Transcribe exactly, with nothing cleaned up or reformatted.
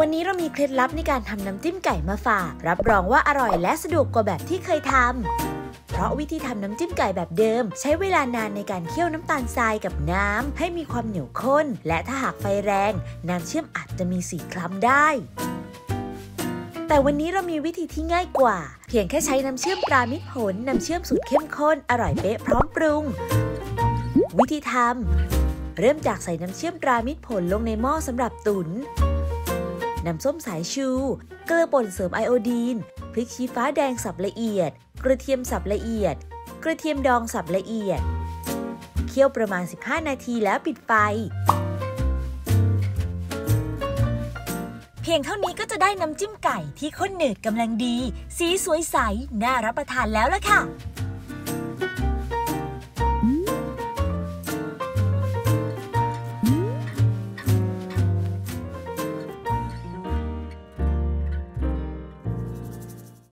วันนี้เรามีเคล็ดลับในการทำน้ำจิ้มไก่มาฝากรับรองว่าอร่อยและสะดวกกว่าแบบที่เคยทำเพราะวิธีทำน้ำจิ้มไก่แบบเดิมใช้เวลานานในการเคี่ยวน้ำตาลทรายกับน้ำให้มีความเหนียวข้นและถ้าหากไฟแรงน้ำเชื่อมอาจจะมีสีคล้ำได้แต่วันนี้เรามีวิธีที่ง่ายกว่าเพียงแค่ใช้น้ำเชื่อมปลามิตรผลน้ำเชื่อมสูตรเข้มข้นอร่อยเป๊ะพร้อมปรุงวิธีทำเริ่มจากใส่น้ำเชื่อมปลามิตรผลลงในหม้อสำหรับตุ๋นน้ำส้มสายชูเกลือป่นเสริมไอโอดีนพริกชี้ฟ้าแดงสับละเอียดกระเทียมสับละเอียดกระเทียมดองสับละเอียดเคี่ยวประมาณสิบห้านาทีแล้วปิดไฟเพียงเท่านี้ก็จะได้น้ำจิ้มไก่ที่ข้นหนืดกำลังดีสีสวยใสน่ารับประทานแล้วล่ะค่ะ